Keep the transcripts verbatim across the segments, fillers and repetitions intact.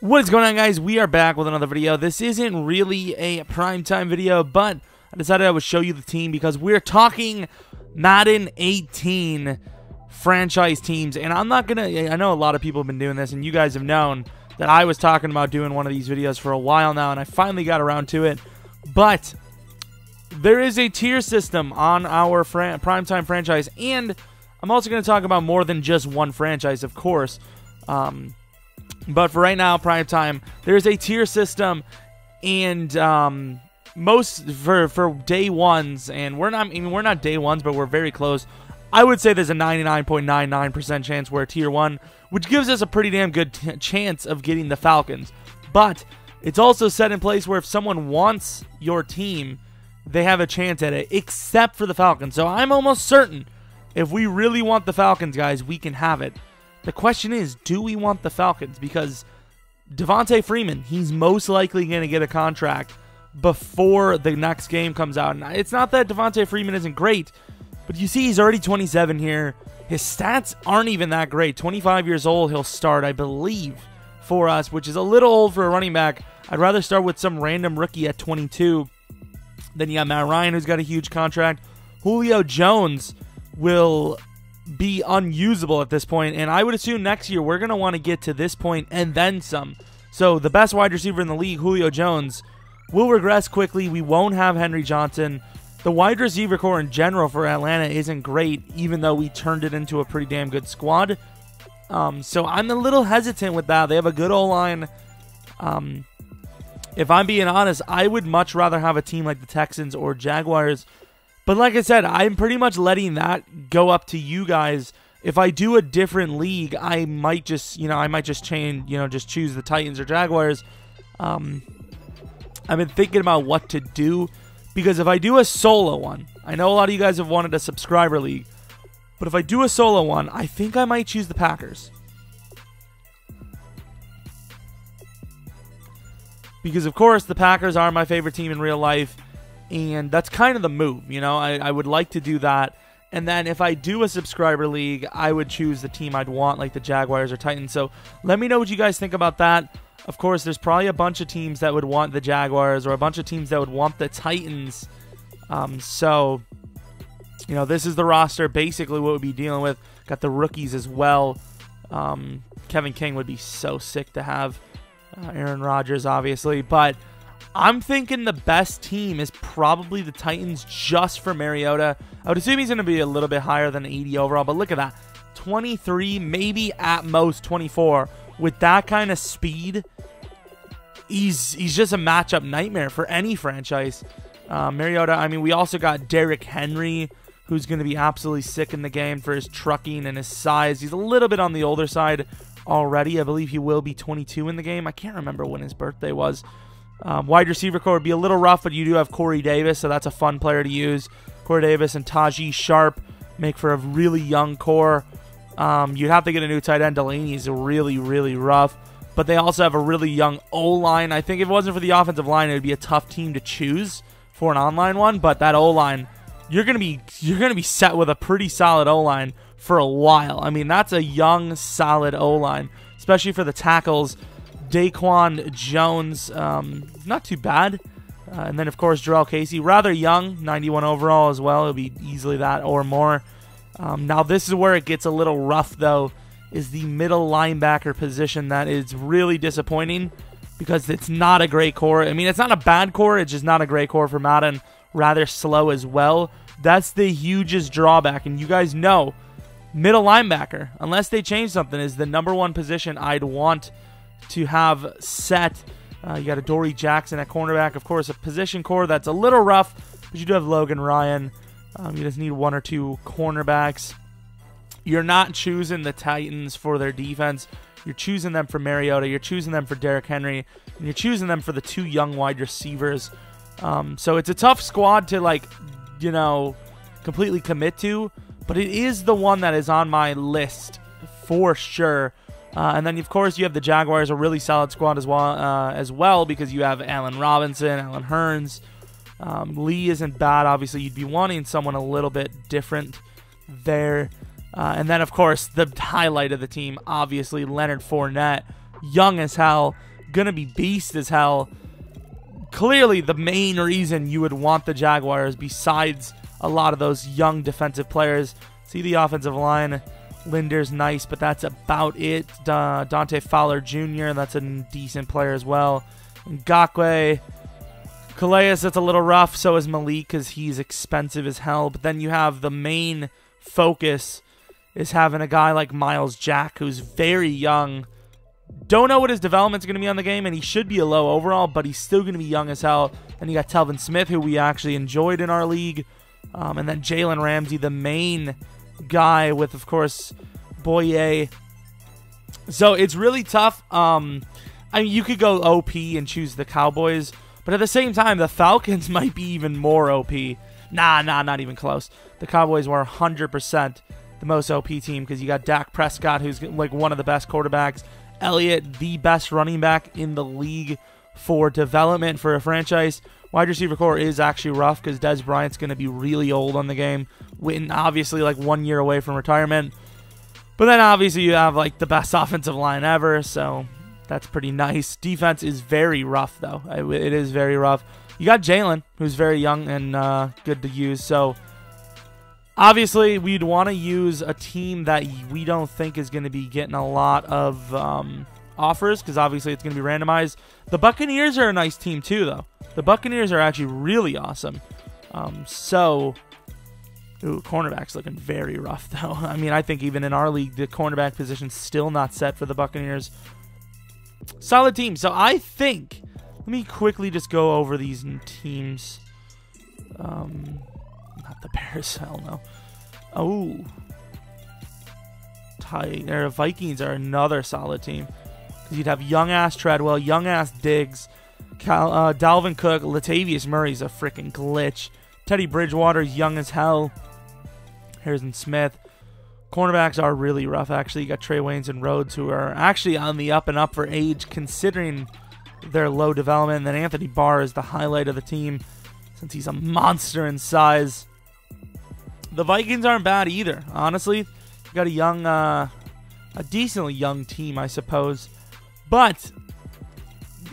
What is going on, guys? We are back with another video. This isn't really a primetime video, but I decided I would show you the team because we're talking Madden eighteen franchise teams. And I'm not going to... I know a lot of people have been doing this, and you guys have known that I was talking about doing one of these videos for a while now, and I finally got around to it. But there is a tier system on our fran primetime franchise, and I'm also going to talk about more than just one franchise, of course. Um... But for right now, prime time, there's a tier system, and um, most for for day ones, and we're not I mean, we're not day ones, but we're very close. I would say there's a ninety-nine point nine nine percent chance we're tier one, which gives us a pretty damn good t chance of getting the Falcons. But it's also set in place where if someone wants your team, they have a chance at it, except for the Falcons. So I'm almost certain if we really want the Falcons, guys, we can have it. The question is, do we want the Falcons? Because Devontae Freeman, he's most likely going to get a contract before the next game comes out. And it's not that Devontae Freeman isn't great, but you see he's already twenty-seven here. His stats aren't even that great. twenty-five years old, he'll start, I believe, for us, which is a little old for a running back. I'd rather start with some random rookie at twenty-two. Then you got Matt Ryan, who's got a huge contract. Julio Jones will be unusable at this point, and I would assume next year we're going to want to get to this point and then some. So the best wide receiver in the league, Julio Jones, will regress quickly. We won't have Henry Johnson. The wide receiver core in general for Atlanta isn't great, even though we turned it into a pretty damn good squad. Um, so I'm a little hesitant with that. They have a good O-line. Um, if I'm being honest, I would much rather have a team like the Texans or Jaguars. But like I said, I'm pretty much letting that go up to you guys. If I do a different league, I might just, you know, I might just change, you know, just choose the Titans or Jaguars. Um, I've been thinking about what to do, because if I do a solo one, I know a lot of you guys have wanted a subscriber league, but if I do a solo one, I think I might choose the Packers. Because, of course, the Packers are my favorite team in real life. And that's kind of the move, you know. I, I would like to do that. And then if I do a subscriber league, I would choose the team I'd want, like the Jaguars or Titans. So let me know what you guys think about that. Of course, there's probably a bunch of teams that would want the Jaguars or a bunch of teams that would want the Titans. Um, so, you know, this is the roster, basically what we'd be dealing with. Got the rookies as well. Um, Kevin King would be so sick to have. Uh, Aaron Rodgers, obviously. But I'm thinking the best team is probably the Titans, just for Mariota. I would assume he's going to be a little bit higher than eighty overall, but look at that. twenty-three, maybe at most twenty-four. With that kind of speed, he's he's just a matchup nightmare for any franchise. Uh, Mariota, I mean, we also got Derrick Henry, who's going to be absolutely sick in the game for his trucking and his size. He's a little bit on the older side already. I believe he will be twenty-two in the game. I can't remember when his birthday was. Um, wide receiver core would be a little rough, but you do have Corey Davis, so that's a fun player to use. Corey Davis and Taji Sharp make for a really young core. Um, you'd have to get a new tight end. Delaney is really, really rough, but they also have a really young O-line. I think if it wasn't for the offensive line, it would be a tough team to choose for an online one. But that O-line, you're gonna be you're gonna be set with a pretty solid O-line for a while. I mean, that's a young, solid O-line, especially for the tackles. Daquan Jones, um, not too bad. Uh, and then, of course, Jarrell Casey, rather young, ninety-one overall as well. It'll be easily that or more. Um, now, this is where it gets a little rough, though, is the middle linebacker position. That is really disappointing because it's not a great core. I mean, it's not a bad core. It's just not a great core for Madden. Rather slow as well. That's the hugest drawback. And you guys know, middle linebacker, unless they change something, is the number one position I'd want to have set. Uh, you got a Dory Jackson at cornerback, of course, a position core that's a little rough, but you do have Logan Ryan. Um, you just need one or two cornerbacks. You're not choosing the Titans for their defense. You're choosing them for Mariota. You're choosing them for Derrick Henry. And you're choosing them for the two young wide receivers. Um, so it's a tough squad to, like, you know, completely commit to, but it is the one that is on my list for sure. Uh, and then, of course, you have the Jaguars, a really solid squad as well, uh, as well because you have Allen Robinson, Allen Hurns. Um, Lee isn't bad. Obviously, you'd be wanting someone a little bit different there. Uh, and then, of course, the highlight of the team, obviously, Leonard Fournette, young as hell. going to be beast as hell. Clearly the main reason you would want the Jaguars, besides a lot of those young defensive players. See the offensive line. Linder's nice, but that's about it. Uh, Dante Fowler Junior, that's a decent player as well. Ngakwe. Calais, that's a little rough. So is Malik, because he's expensive as hell. But then you have the main focus is having a guy like Miles Jack, who's very young. Don't know what his development's going to be on the game, and he should be a low overall, but he's still going to be young as hell. And you got Telvin Smith, who we actually enjoyed in our league. Um, and then Jalen Ramsey, the main guy with, of course, Boye. So it's really tough. Um, I mean, you could go O P and choose the Cowboys, but at the same time, the Falcons might be even more O P. Nah, nah, not even close. The Cowboys were one hundred percent the most O P team because you got Dak Prescott, who's like one of the best quarterbacks. Elliott, the best running back in the league for development for a franchise. Wide receiver core is actually rough because Dez Bryant's going to be really old on the game. Witten, obviously, like one year away from retirement. But then, obviously, you have like the best offensive line ever, so that's pretty nice. Defense is very rough, though. It, it is very rough. You got Jalen, who's very young and uh, good to use, so obviously, we'd want to use a team that we don't think is going to be getting a lot of um, offers because obviously it's going to be randomized. The Buccaneers are a nice team too, though. The Buccaneers are actually really awesome. Um, so, ooh, cornerback's looking very rough, though. I mean, I think even in our league, the cornerback position's still not set for the Buccaneers. Solid team. So, I think, let me quickly just go over these teams. Um... Not the Bears, hell no. Oh. Tiger Vikings are another solid team. You'd have young-ass Treadwell, young-ass Diggs, Cal, uh, Dalvin Cook, Latavius Murray's a freaking glitch. Teddy Bridgewater's young as hell. Harrison Smith. Cornerbacks are really rough, actually. You got Trey Waynes and Rhodes, who are actually on the up and up for age, considering their low development. And then Anthony Barr is the highlight of the team, since he's a monster in size. The Vikings aren't bad either, honestly. You got a young, uh, a decently young team, I suppose. But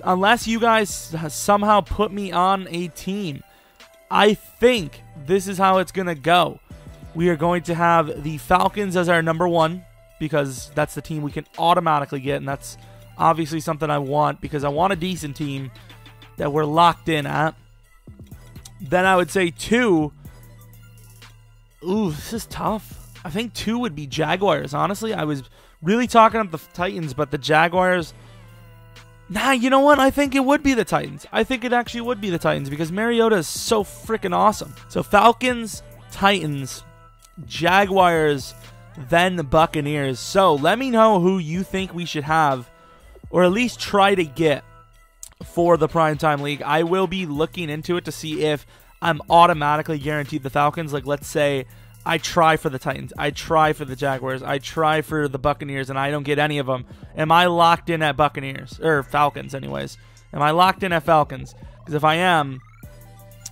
unless you guys somehow put me on a team, I think this is how it's going to go. We are going to have the Falcons as our number one because that's the team we can automatically get, and that's obviously something I want because I want a decent team that we're locked in at. Then I would say two. Ooh, this is tough. I think two would be Jaguars, honestly. I was really talking up the Titans, but the Jaguars... Nah, you know what? I think it would be the Titans. I think it actually would be the Titans because Mariota is so freaking awesome. So Falcons, Titans, Jaguars, then the Buccaneers. So let me know who you think we should have, or at least try to get, for the Primetime League. I will be looking into it to see if I'm automatically guaranteed the Falcons. Like, let's say I try for the Titans, I try for the Jaguars, I try for the Buccaneers, and I don't get any of them. Am I locked in at Buccaneers? Or Falcons, anyways. Am I locked in at Falcons? Because if I am,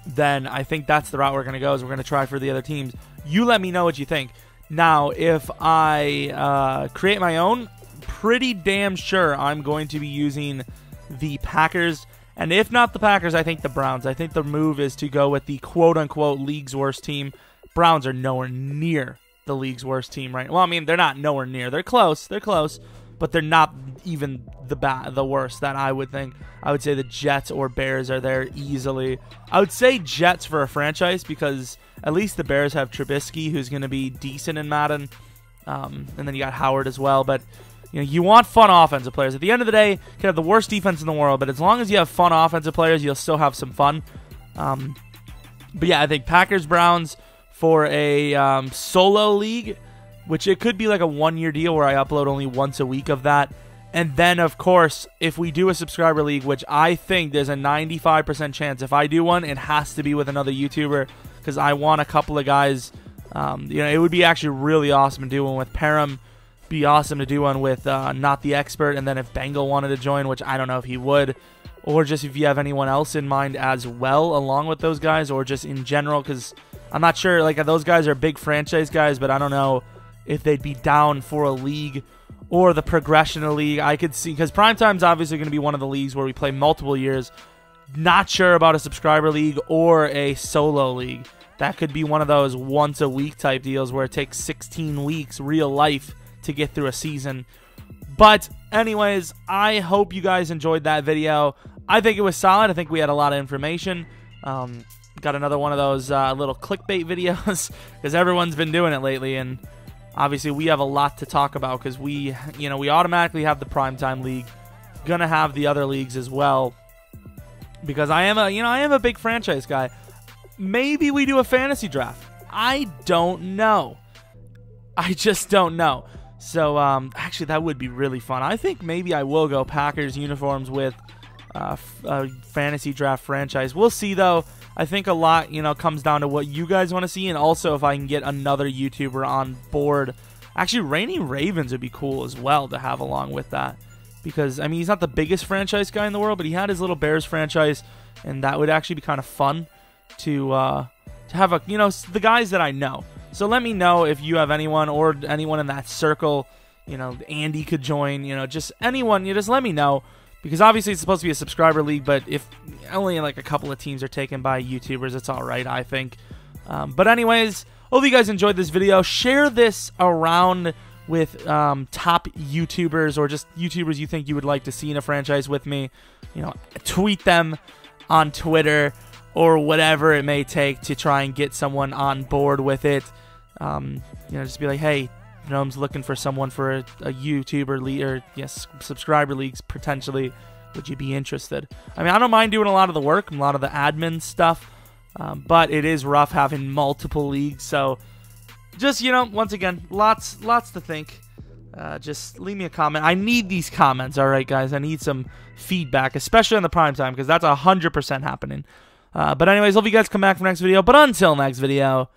then I think that's the route we're going to go, is we're going to try for the other teams. You let me know what you think. Now, if I uh, create my own, pretty damn sure I'm going to be using the Packers, and if not the Packers, I think the Browns. I think the move is to go with the quote-unquote league's worst team. Browns are nowhere near the league's worst team, right? Well, I mean, they're not nowhere near. They're close. They're close, but they're not even the ba the worst that I would think. I would say the Jets or Bears are there easily. I would say Jets for a franchise because at least the Bears have Trubisky, who's going to be decent in Madden, um, and then you got Howard as well, but... You know, you want fun offensive players. At the end of the day, you can have the worst defense in the world, but as long as you have fun offensive players, you'll still have some fun. Um, but yeah, I think Packers, Browns for a um, solo league, which it could be like a one-year deal where I upload only once a week of that. And then, of course, if we do a subscriber league, which I think there's a ninety-five percent chance if I do one, it has to be with another YouTuber because I want a couple of guys. Um, you know, it would be actually really awesome to do one with Param. Be awesome to do one with uh, Not the Expert, and then if Bengal wanted to join, which I don't know if he would, or just if you have anyone else in mind as well along with those guys, or just in general, because I'm not sure, like, those guys are big franchise guys, but I don't know if they'd be down for a league or the progression of the league. I could see, because primetime's obviously going to be one of the leagues where we play multiple years. Not sure about a subscriber league or a solo league. That could be one of those once a week type deals where it takes sixteen weeks real life to get through a season. But anyways, I hope you guys enjoyed that video. I think it was solid. I think we had a lot of information. Um, got another one of those uh, little clickbait videos because everyone's been doing it lately, and obviously we have a lot to talk about because we, you know, we automatically have the primetime league. Gonna have the other leagues as well because I am a, you know, I am a big franchise guy. Maybe we do a fantasy draft. I don't know. I just don't know. So um, actually, that would be really fun. I think maybe I will go Packers uniforms with uh, a fantasy draft franchise. We'll see though. I think a lot, you know, comes down to what you guys want to see, and also if I can get another YouTuber on board. Actually, Rainy Ravens would be cool as well to have along with that, because I mean, he's not the biggest franchise guy in the world, but he had his little Bears franchise, and that would actually be kind of fun to uh, to have a, you know, the guys that I know. So let me know if you have anyone or anyone in that circle. You know, Andy could join. You know, just anyone. You just let me know. Because obviously it's supposed to be a subscriber league, but if only like a couple of teams are taken by YouTubers, it's all right, I think. Um, but anyways, hope you guys enjoyed this video. Share this around with um, top YouTubers or just YouTubers you think you would like to see in a franchise with me. You know, tweet them on Twitter or whatever it may take to try and get someone on board with it. Um, you know, just be like, hey, Gnome's looking for someone for a, a YouTuber league, or yes, subscriber leagues potentially. Would you be interested? I mean, I don't mind doing a lot of the work, a lot of the admin stuff, um, but it is rough having multiple leagues. So, just you know, once again, lots, lots to think. Uh, just leave me a comment. I need these comments, all right, guys. I need some feedback, especially on the prime time, because that's a hundred percent happening. Uh, but anyways, hope you guys come back for the next video. But until next video.